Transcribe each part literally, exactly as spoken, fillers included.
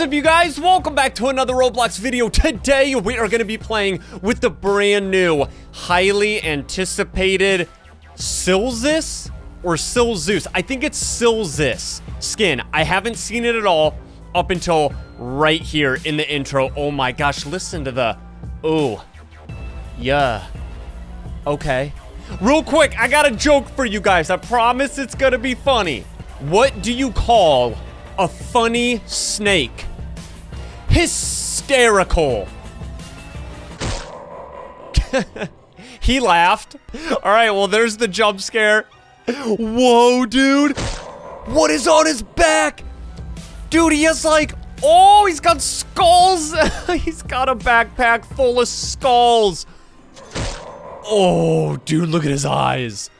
What's up, you guys? Welcome back to another Roblox video. Today, we are going to be playing with the brand new, highly anticipated Silzis or Silzis. I think it's Silzis skin. I haven't seen it at all up until right here in the intro. Oh my gosh, listen to the... Oh. Yeah. Okay. Real quick, I got a joke for you guys. I promise it's going to be funny. What do you call... a funny snake? Hysterical. He laughed. All right, well, there's the jump scare. Whoa, dude. What is on his back? Dude, he has like, oh, he's got skulls. He's got a backpack full of skulls. Oh, dude, look at his eyes.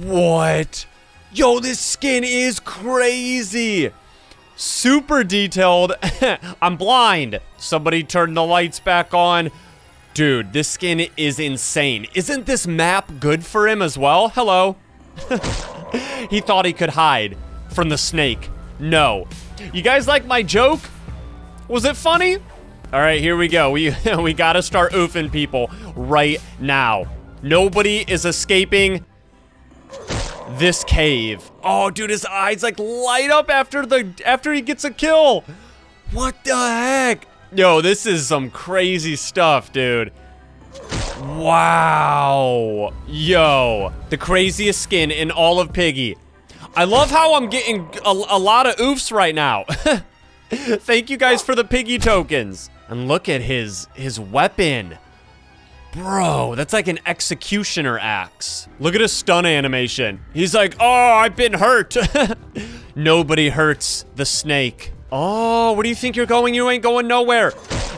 What? Yo, this skin is crazy. Super detailed. I'm blind. Somebody turned the lights back on. Dude, this skin is insane. Isn't this map good for him as well? Hello. He thought he could hide from the snake. No. You guys like my joke? Was it funny? All right, here we go. We, we got to start oofing people right now. Nobody is escaping this cave. Oh, dude, his eyes like light up after the after he gets a kill. What the heck? Yo, this is some crazy stuff, dude. Wow. Yo, the craziest skin in all of Piggy. I love how I'm getting a, a lot of oofs right now. Thank you guys for the Piggy tokens. And look at his his weapon. Bro, that's like an executioner axe. Look at his stun animation. He's like, oh, I've been hurt. Nobody hurts the snake. Oh, where do you think you're going? You ain't going nowhere.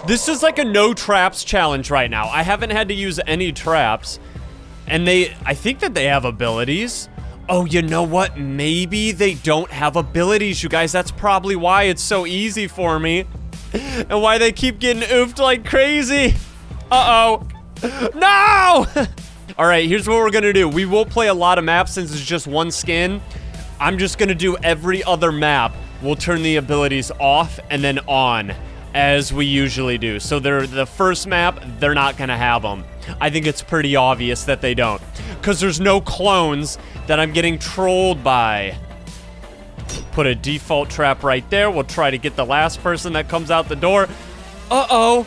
This is like a no traps challenge right now. I haven't had to use any traps. And they, I think that they have abilities. Oh, you know what? Maybe they don't have abilities, you guys. That's probably why it's so easy for me. And why they keep getting oofed like crazy. Uh-oh. No! All right, here's what we're gonna do. We will play a lot of maps since it's just one skin. I'm just gonna do every other map. We'll turn the abilities off and then on, as we usually do. So they're the first map, they're not gonna have them. I think it's pretty obvious that they don't, because there's no clones that I'm getting trolled by. Put a default trap right there. We'll try to get the last person that comes out the door. Uh-oh.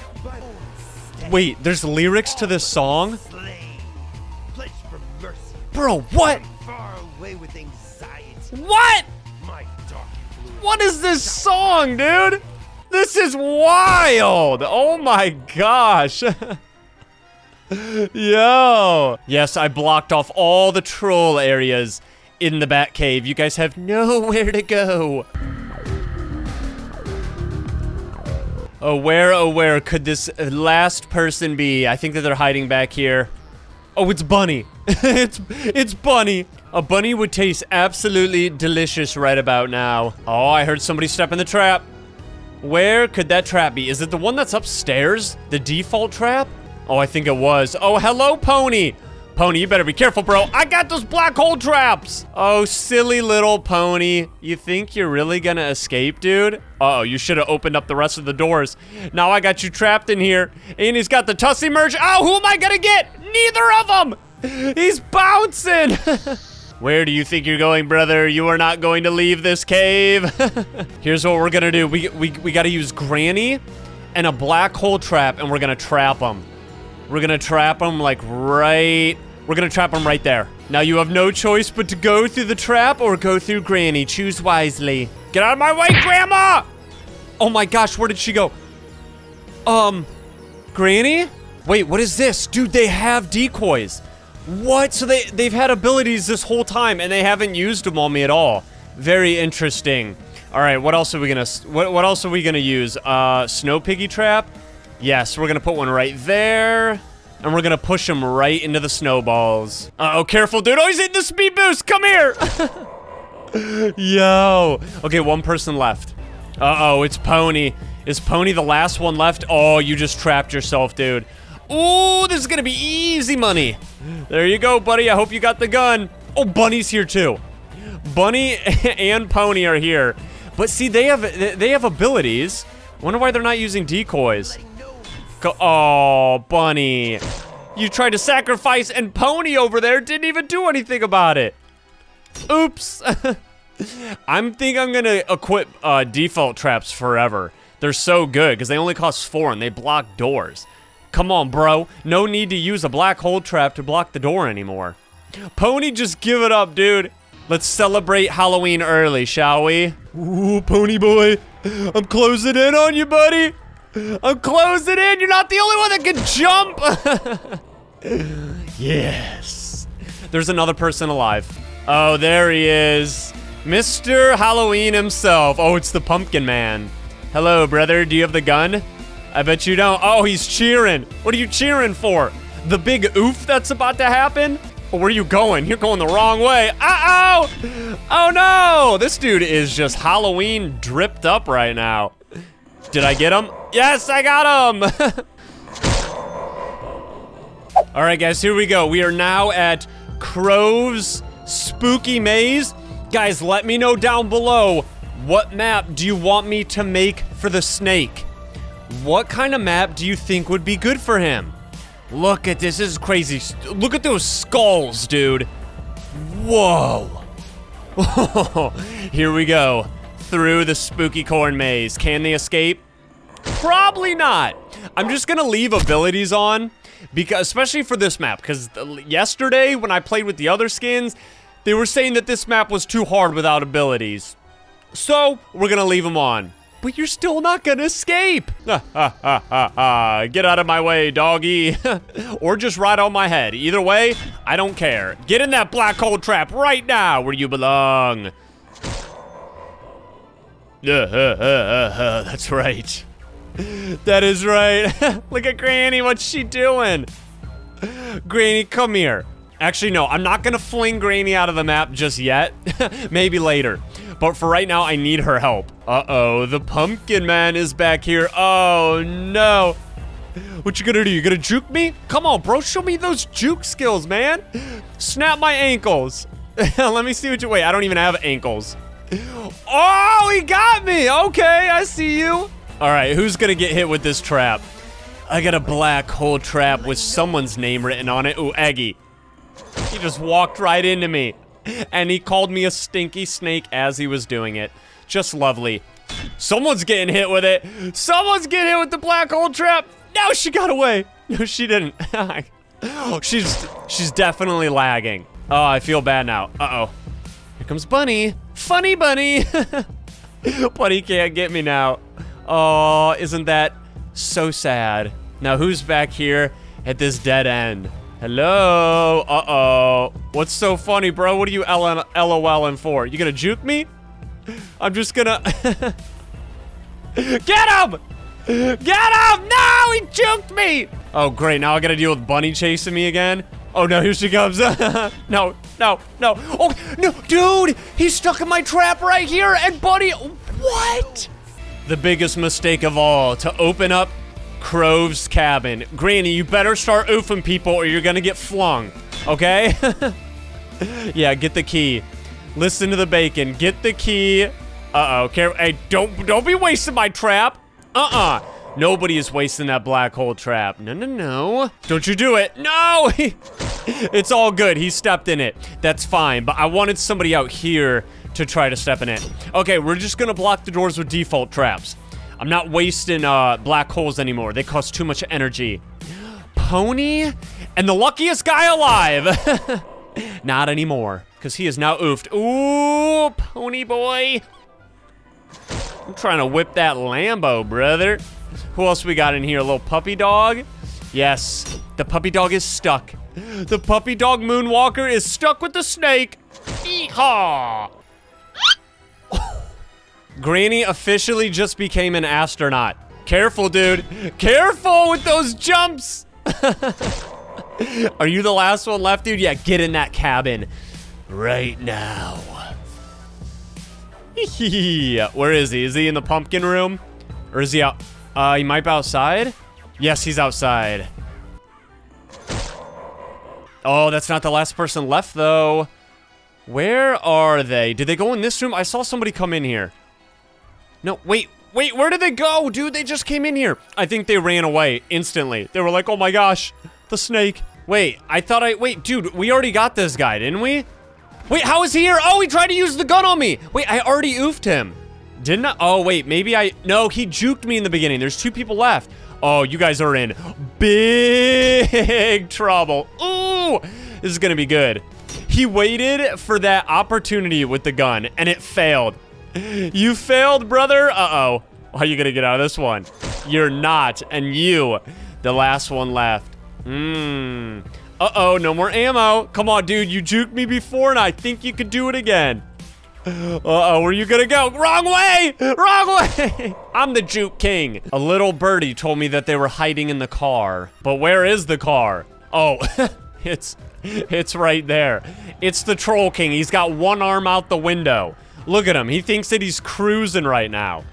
Wait, there's lyrics to this song? Bro, what? What? What is this song, dude? This is wild. Oh my gosh. Yo. Yes, I blocked off all the troll areas in the Batcave. You guys have nowhere to go. Oh, where, oh, where could this last person be? I think that they're hiding back here. Oh, it's Bunny. it's it's Bunny. A bunny would taste absolutely delicious right about now. Oh, I heard somebody step in the trap. Where could that trap be? Is it the one that's upstairs? The default trap? Oh, I think it was. Oh, hello, Pony. Pony, you better be careful, bro. I got those black hole traps. Oh, silly little Pony. You think you're really gonna escape, dude? Uh-oh, you should have opened up the rest of the doors. Now I got you trapped in here. And he's got the Tussie merch. Oh, who am I gonna get? Neither of them. He's bouncing. Where do you think you're going, brother? You are not going to leave this cave. Here's what we're gonna do. We, we, we gotta use Granny and a black hole trap, and we're gonna trap him. We're gonna trap him like right... We're gonna trap him right there. Now you have no choice but to go through the trap or go through Granny. Choose wisely. Get out of my way, Grandma! Oh my gosh, where did she go? Um, Granny? Wait, what is this? Dude, they have decoys. What? So they, they've had abilities this whole time and they haven't used them on me at all. Very interesting. All right, what else are we gonna, what, what else are we gonna use? Uh, Snow Piggy Trap? Yes, we're gonna put one right there. And we're gonna push him right into the snowballs. Uh-oh, careful, dude. Oh, he's hitting the speed boost. Come here. Yo. Okay, one person left. Uh-oh, it's Pony. Is Pony the last one left? Oh, you just trapped yourself, dude. Ooh, this is gonna be easy money. There you go, buddy. I hope you got the gun. Oh, Bunny's here, too. Bunny and Pony are here. But see, they have they have abilities. Wonder why they're not using decoys. Go oh, bunny. You tried to sacrifice, and Pony over there didn't even do anything about it. Oops. I'm think I'm gonna equip uh, default traps forever. They're so good because they only cost four and they block doors. Come on, bro. No need to use a black hole trap to block the door anymore. Pony, just give it up, dude. Let's celebrate Halloween early, shall we? Ooh, Pony boy. I'm closing in on you, buddy. I'm closing in. You're not the only one that can jump. Yes. There's another person alive. Oh, there he is. Mister Halloween himself. Oh, it's the Pumpkin Man. Hello, brother. Do you have the gun? I bet you don't. Oh, he's cheering. What are you cheering for? The big oof that's about to happen? Where are you going? You're going the wrong way. Uh-oh! Oh, no! This dude is just Halloween dripped up right now. Did I get him? Yes, I got him! All right, guys, here we go. We are now at Crow's Spooky Maze. Guys, let me know down below, what map do you want me to make for the snake? What kind of map do you think would be good for him? Look at this, this is crazy. Look at those skulls, dude. Whoa. Here we go. Through the spooky corn maze. Can they escape? Probably not. I'm just gonna leave abilities on, because especially for this map, because yesterday when I played with the other skins, they were saying that this map was too hard without abilities. So, we're gonna leave them on. But you're still not gonna escape. Ha, ha, ha, ha, ha. Get out of my way, doggy. Or just ride on my head. Either way, I don't care. Get in that black hole trap right now where you belong. Uh, uh, uh, uh, uh, that's right. That is right. Look at Granny, what's she doing? Granny, come here. Actually, no, I'm not gonna fling Granny out of the map just yet. Maybe later. But for right now, I need her help. Uh-oh, the Pumpkin Man is back here. Oh, no. What you gonna do? You gonna juke me? Come on, bro. Show me those juke skills, man. Snap my ankles. Let me see what you... Wait, I don't even have ankles. Oh, he got me. Okay, I see you. All right, who's gonna get hit with this trap? I got a black hole trap with someone's name written on it. Ooh, Eggie. He just walked right into me. And he called me a stinky snake as he was doing it. Just lovely. Someone's getting hit with it. Someone's getting hit with the black hole trap. No, she got away. No, she didn't. she's she's definitely lagging. Oh, I feel bad now. Uh-oh. Here comes Bunny. Funny Bunny. Bunny can't get me now. Oh, isn't that so sad? Now, who's back here at this dead end? Hello? Uh-oh. What's so funny, bro? What are you LOLing for? You gonna juke me? I'm just gonna... Get him! Get him! No! He juked me! Oh, great. Now I gotta deal with Bunny chasing me again? Oh, no. Here she comes. No. No. No. Oh, no. Dude! He's stuck in my trap right here, and Bunny... What? The biggest mistake of all, to open up Crow's cabin. Granny, you better start oofing people or you're gonna get flung, okay? Yeah, get the key. Listen to the bacon. Get the key. Uh-oh. Hey, don't, don't be wasting my trap. Uh-uh. Nobody is wasting that black hole trap. No, no, no. Don't you do it. No! It's all good. He stepped in it. That's fine, but I wanted somebody out here to try to step in it. Okay, we're just gonna block the doors with default traps. I'm not wasting uh, black holes anymore. They cost too much energy. Pony? And the luckiest guy alive. Not anymore, because he is now oofed. Ooh, Pony boy. I'm trying to whip that Lambo, brother. Who else we got in here? A little puppy dog? Yes, the puppy dog is stuck. The puppy dog Moonwalker is stuck with the snake. Yeehaw. Granny officially just became an astronaut. Careful, dude. Careful with those jumps. Are you the last one left, dude? Yeah, get in that cabin right now. Where is he? Is he in the pumpkin room? Or is he out? Uh, he might be outside. Yes, he's outside. Oh, that's not the last person left, though. Where are they? Did they go in this room? I saw somebody come in here. No, wait, wait, where did they go? Dude, they just came in here. I think they ran away instantly. They were like, oh my gosh, the snake. Wait, I thought I, wait, dude, we already got this guy, didn't we? Wait, how is he here? Oh, he tried to use the gun on me. Wait, I already oofed him. Didn't I? Oh, wait, maybe I, no, he juked me in the beginning. There's two people left. Oh, you guys are in big trouble. Ooh, this is gonna be good. He waited for that opportunity with the gun, and it failed. You failed, brother. Uh-oh. How are you gonna get out of this one? You're not, and you, the last one left. Mmm. Uh-oh, no more ammo. Come on, dude, you juked me before, and I think you could do it again. Uh-oh, where are you gonna go? Wrong way! Wrong way! I'm the juke king. A little birdie told me that they were hiding in the car. But where is the car? Oh, it's it's right there. It's the troll king. He's got one arm out the window. Look at him. He thinks that he's cruising right now.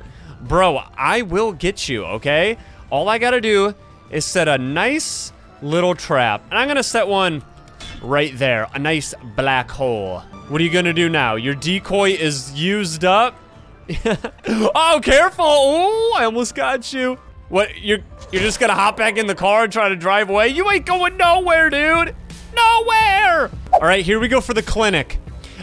Bro, I will get you, okay? All I gotta do is set a nice little trap. And I'm gonna set one right there. A nice black hole. What are you gonna do now? Your decoy is used up. Oh, careful! Oh, I almost got you. What? You're you're just gonna hop back in the car and try to drive away? You ain't going nowhere, dude. Nowhere. All right, here we go for the clinic.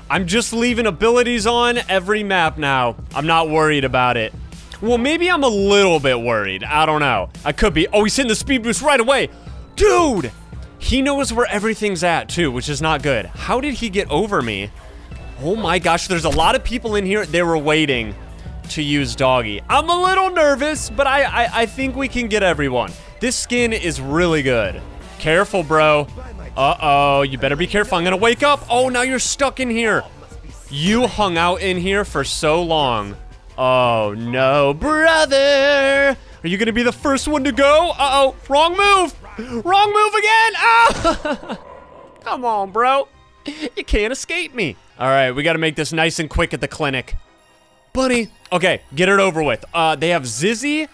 I'm just leaving abilities on every map now. I'm not worried about it. Well, maybe I'm a little bit worried. I don't know. I could be. Oh, he's hitting the speed boost right away, dude. He knows where everything's at too, which is not good. How did he get over me? Oh my gosh, there's a lot of people in here. They were waiting to use doggy. I'm a little nervous, but I, I, I think we can get everyone. This skin is really good. Careful, bro. Uh-oh, you better be careful. I'm gonna wake up. Oh, now you're stuck in here. You hung out in here for so long. Oh no, brother. Are you gonna be the first one to go? Uh-oh, wrong move. Wrong move again! Oh! Come on, bro. You can't escape me. All right, we got to make this nice and quick at the clinic. Buddy. Okay, get it over with. Uh, they have Zizzy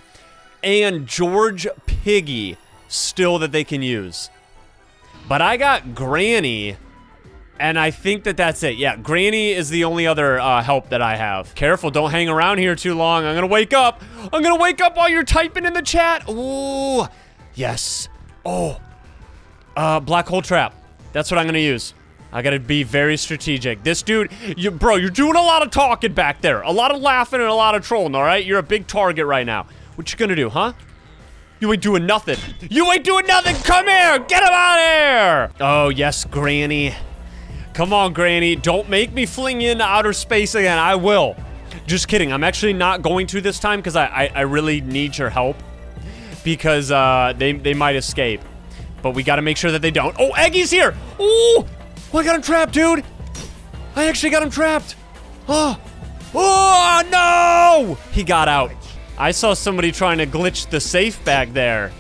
and George Piggy still that they can use. But I got Granny, and I think that that's it. Yeah, Granny is the only other uh, help that I have. Careful, don't hang around here too long. I'm going to wake up. I'm going to wake up while you're typing in the chat. Ooh, yes. Oh, uh, black hole trap. That's what I'm gonna use. I gotta be very strategic. This dude, you, bro, you're doing a lot of talking back there. A lot of laughing and a lot of trolling, all right? You're a big target right now. What you gonna do, huh? You ain't doing nothing. You ain't doing nothing. Come here, get him out of here. Oh, yes, Granny. Come on, Granny. Don't make me fling you into outer space again. I will. Just kidding. I'm actually not going to this time because I, I, I really need your help. Because uh, they, they might escape. But we gotta make sure that they don't. Oh, Eggy's here! Ooh! Oh, I got him trapped, dude! I actually got him trapped! Oh! Oh, no! He got out. I saw somebody trying to glitch the safe back there.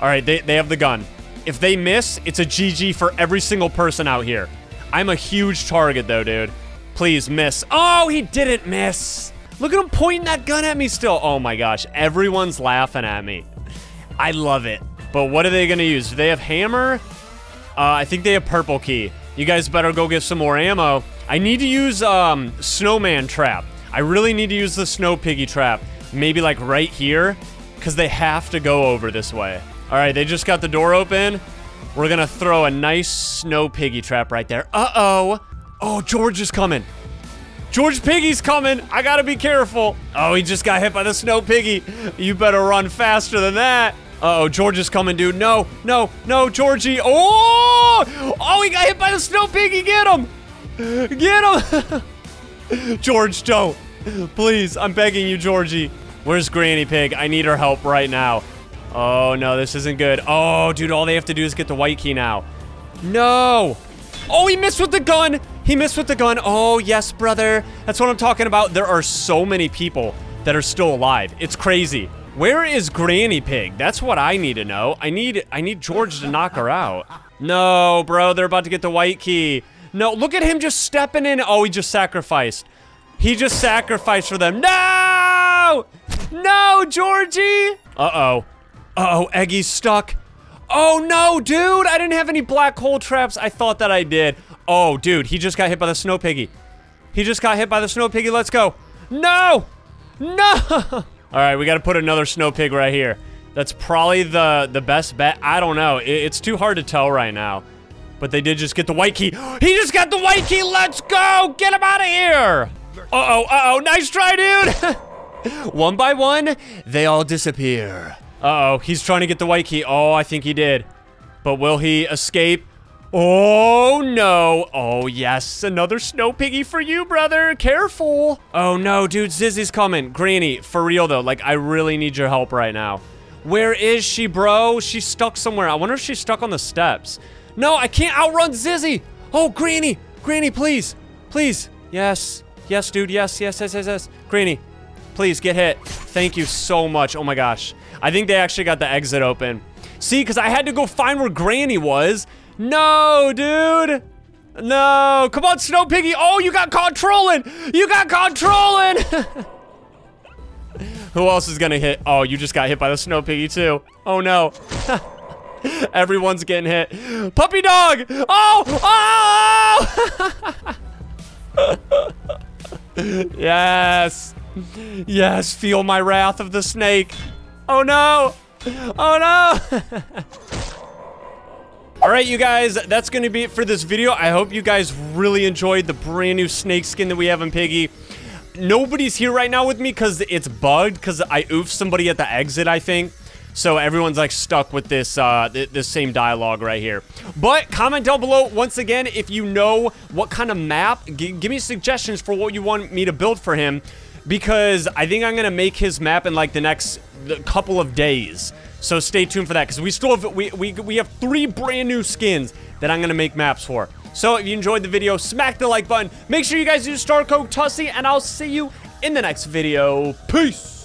All right, they, they have the gun. If they miss, it's a G G for every single person out here. I'm a huge target, though, dude. Please, miss. Oh, he didn't miss! Look at him pointing that gun at me still. Oh, my gosh. Everyone's laughing at me. I love it. But what are they gonna use? Do they have hammer? Uh, I think they have purple key. You guys better go get some more ammo. I need to use um, snowman trap. I really need to use the snow piggy trap. Maybe like right here, because they have to go over this way. All right, they just got the door open. We're gonna throw a nice snow piggy trap right there. Uh-oh. Oh, George is coming. George Piggy's coming. I gotta be careful. Oh, he just got hit by the snow piggy. You better run faster than that. Uh-oh, George is coming, dude. No, no, no, Georgie. Oh! Oh, he got hit by the snow piggy. Get him. Get him. George, don't. Please, I'm begging you, Georgie. Where's Granny Pig? I need her help right now. Oh, no, this isn't good. Oh, dude, all they have to do is get the white key now. No. Oh, he missed with the gun. He missed with the gun. Oh, yes, brother. That's what I'm talking about. There are so many people that are still alive. It's crazy. Where is Granny Pig? That's what I need to know. I need I need George to knock her out. No, bro, they're about to get the white key. No, look at him just stepping in. Oh, he just sacrificed. He just sacrificed for them. No! No, Georgie! Uh-oh. Uh-oh, Eggy's stuck. Oh, no, dude! I didn't have any black hole traps. I thought that I did. Oh, dude, he just got hit by the snow piggy. He just got hit by the snow piggy. Let's go. No! No! All right, we got to put another snow pig right here. That's probably the the best bet. I don't know. It, it's too hard to tell right now. But they did just get the white key. He just got the white key. Let's go. Get him out of here. Uh-oh, uh-oh. Nice try, dude. One by one, they all disappear. Uh-oh. He's trying to get the white key. Oh, I think he did. But will he escape? Oh, no. Oh, yes. Another snow piggy for you, brother. Careful. Oh, no, dude. Zizzy's coming. Granny, for real, though. Like, I really need your help right now. Where is she, bro? She's stuck somewhere. I wonder if she's stuck on the steps. No, I can't outrun Zizzy. Oh, Granny. Granny, please. Please. Yes. Yes, dude. Yes, yes, yes, yes, yes. Granny, please get hit. Thank you so much. Oh, my gosh. I think they actually got the exit open. See, because I had to go find where Granny was. No, dude. No. Come on, Snow Piggy. Oh, you got caught trolling. You got caught trolling. Who else is going to hit? Oh, you just got hit by the Snow Piggy, too. Oh, no. Everyone's getting hit. Puppy dog! Oh! Oh! Yes. Yes, feel my wrath of the snake. Oh, no. Oh, no. All right, you guys, that's going to be it for this video. I hope you guys really enjoyed the brand new snake skin that we have in Piggy. Nobody's here right now with me because it's bugged because I oofed somebody at the exit, I think. So everyone's like stuck with this uh, th this same dialogue right here. But comment down below once again if you know what kind of map. G give me suggestions for what you want me to build for him, because I think I'm gonna make his map in like the next couple of days. So stay tuned for that, because we still have we we we have three brand new skins that I'm gonna make maps for. So if you enjoyed the video, smack the like button. Make sure you guys do Star Code Tussie, and I'll see you in the next video. Peace.